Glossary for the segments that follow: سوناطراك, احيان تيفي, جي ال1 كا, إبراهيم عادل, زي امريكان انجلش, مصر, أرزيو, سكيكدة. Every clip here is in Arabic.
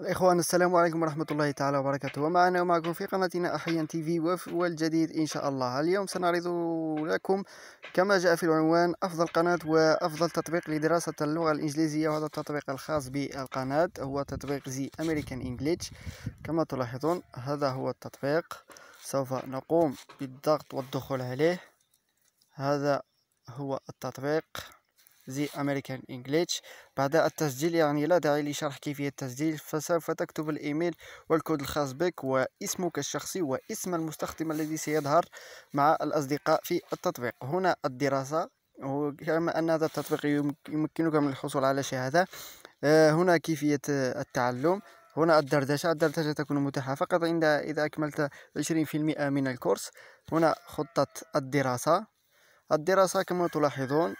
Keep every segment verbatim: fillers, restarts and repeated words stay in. الإخوان السلام عليكم ورحمة الله تعالى وبركاته، ومعنا ومعكم في قناتنا احيان تيفي والجديد إن شاء الله. اليوم سنعرض لكم كما جاء في العنوان أفضل قناة وأفضل تطبيق لدراسة اللغة الإنجليزية، وهذا التطبيق الخاص بالقناة هو تطبيق زي امريكان انجلش. كما تلاحظون هذا هو التطبيق، سوف نقوم بالضغط والدخول عليه. هذا هو التطبيق زي امريكان انجلش. بعد التسجيل يعني لا داعي لشرح كيفية التسجيل، فسوف تكتب الايميل والكود الخاص بك واسمك الشخصي واسم المستخدم الذي سيظهر مع الاصدقاء في التطبيق. هنا الدراسة، كما ان هذا التطبيق يمكنك من الحصول على شهادة. هنا كيفية التعلم، هنا الدردشة، الدردشة تكون متاحة فقط عند اذا اكملت عشرين بالمئة من الكورس. هنا خطة الدراسة، الدراسة كما تلاحظون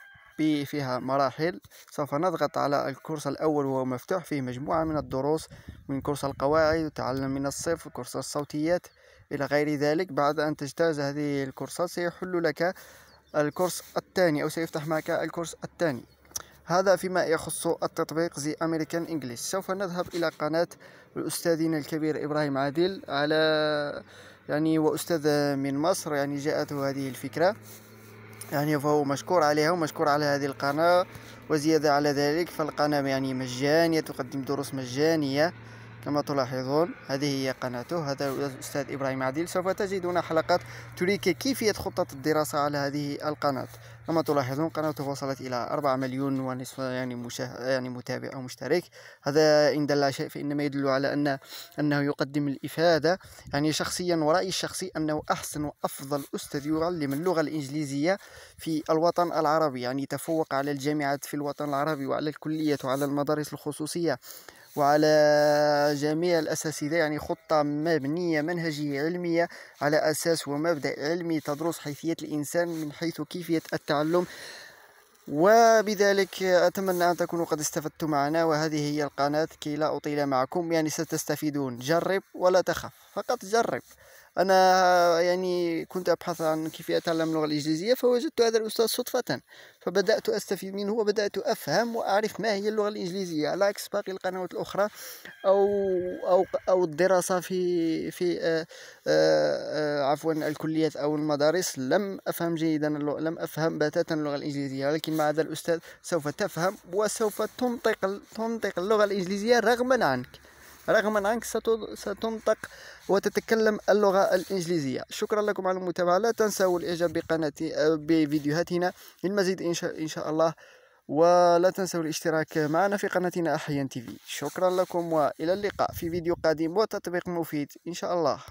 فيها مراحل. سوف نضغط على الكورس الأول وهو مفتوح، فيه مجموعة من الدروس من كورس القواعد وتعلم من الصفر، كورس الصوتيات إلى غير ذلك. بعد أن تجتاز هذه الكورسات سيحل لك الكورس الثاني أو سيفتح معك الكورس الثاني. هذا فيما يخص التطبيق زي امريكان انجلش. سوف نذهب إلى قناة أستاذنا الكبير إبراهيم عادل، على يعني وأستاذ من مصر يعني جاءته هذه الفكرة، يعني فهو مشكور عليها ومشكور على هذه القناة. وزيادة على ذلك فالقناة يعني مجانية، تقدم دروس مجانية كما تلاحظون. هذه هي قناته، هذا الأستاذ إبراهيم عادل. سوف تجدون حلقات تريك كيفية خطة الدراسة على هذه القناة. كما تلاحظون قناته وصلت إلى أربعة مليون ونصف يعني مشاه يعني متابع أو مشترك. هذا إن دل شيء فإنما يدل على أن أنه يقدم الإفادة. يعني شخصيا ورأيي الشخصي أنه أحسن وأفضل أستاذ يعلم اللغة الإنجليزية في الوطن العربي، يعني تفوق على الجامعات في الوطن العربي وعلى الكليات وعلى المدارس الخصوصية وعلى جميع الأساسيات. يعني خطة مبنية منهجية علمية على أساس ومبدأ علمي، تدرس حيثية الإنسان من حيث كيفية التعلم. وبذلك أتمنى أن تكونوا قد استفدتم معنا، وهذه هي القناة كي لا أطيل معكم. يعني ستستفيدون، جرب ولا تخف، فقط جرب. أنا يعني كنت أبحث عن كيفية أتعلم اللغة الإنجليزية فوجدت هذا الأستاذ صدفة، فبدأت أستفيد منه وبدأت أفهم وأعرف ما هي اللغة الإنجليزية، على عكس باقي القنوات الأخرى أو أو أو الدراسة في في آآ آآ عفوا الكليات أو المدارس. لم أفهم جيدا، لم أفهم بتاتا اللغة الإنجليزية، ولكن مع هذا الأستاذ سوف تفهم وسوف تنطق تنطق اللغة الإنجليزية رغما عنك. رغم عنك ستنطق وتتكلم اللغة الإنجليزية. شكرا لكم على المتابعة، لا تنسوا الإعجاب بقناتي بفيديوهاتنا للمزيد إن شاء, إن شاء الله، ولا تنسوا الاشتراك معنا في قناتنا أحيان تيفي. شكرا لكم وإلى اللقاء في فيديو قادم وتطبيق مفيد إن شاء الله.